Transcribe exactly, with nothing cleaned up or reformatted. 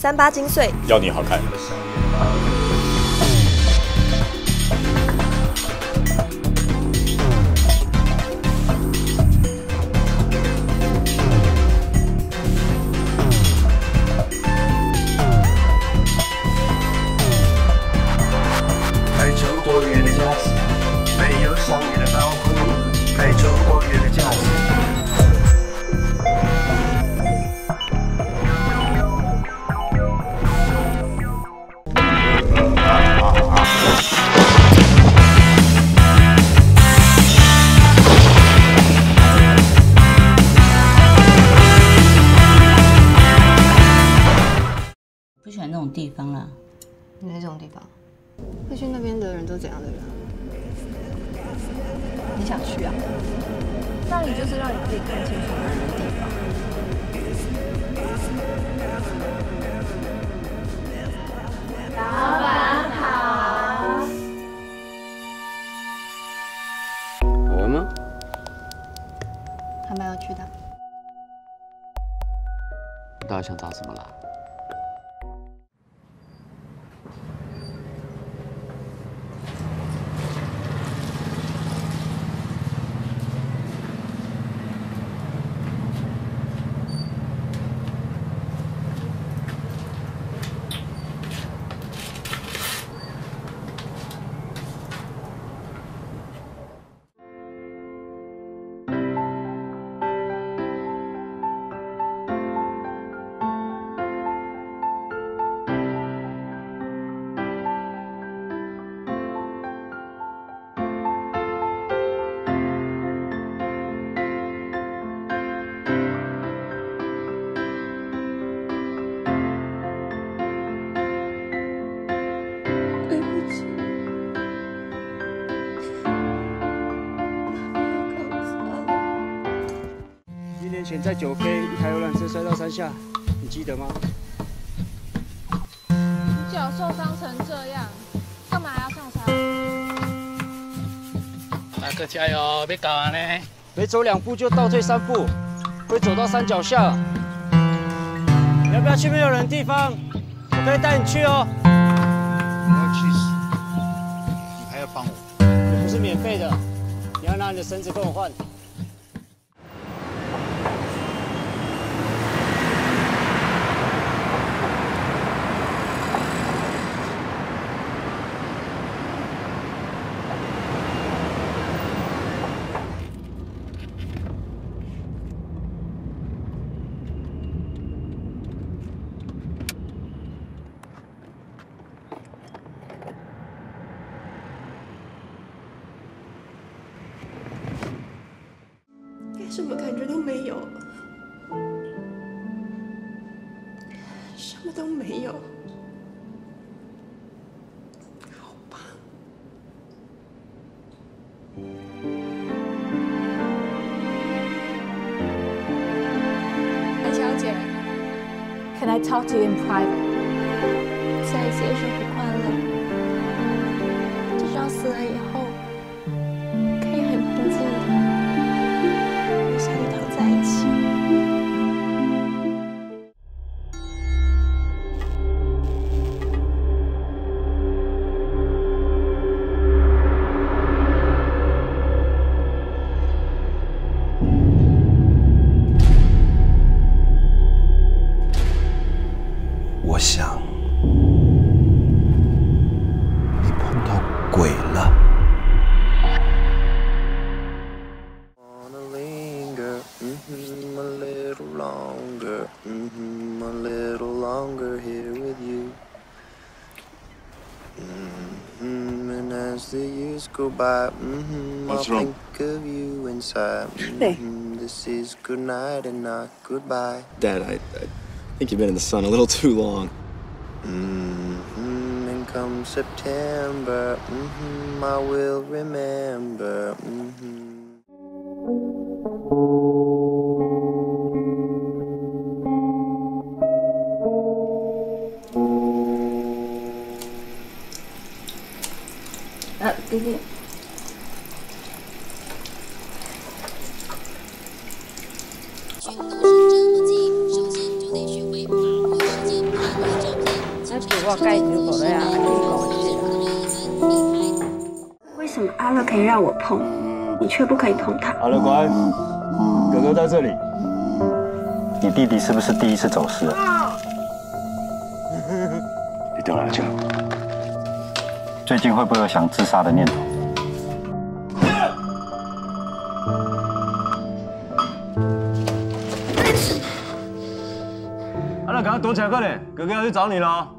三八精粹，要你好看。在中国人的家乡，没有商业的保护，在中国人的家乡。 不喜欢那种地方啦，哪种地方？会去那边的人都怎样的人？你想去啊？那里就是让你可以看清楚男人的地方。老板好。我吗？还蛮有趣的。你到底想找什么啦？ 年前在九 K 一台游览车摔到山下，你记得吗？你脚受伤成这样，干嘛要上山？大哥加油，别搞啊呢！没走两步就倒退三步，会走到山脚下。你要不要去没有人的地方？我可以带你去哦。我要去死！你还要帮我？这不是免费的，你要拿你的绳子跟我换。 什么感觉都没有，什么都没有，好棒！安小姐 ，Can I talk to you in private？ 下一次也许不快乐，至少死了以后。 我想，你碰到鬼了。Hey. I think you've been in the sun a little too long. Mm-hmm, and come September, mm-hmm, I will remember. Mm-hmm. Uh, did you? Thank you. 如果该已经走了呀，还是搞起来。为什么阿乐可以让我碰，你却不可以碰他？阿乐乖，哥哥在这里。你弟弟是不是第一次走失啊？你掉哪去了？最近会不会有想自杀的念头？ 阿乐，赶快躲起来，快点！哥哥要去找你了。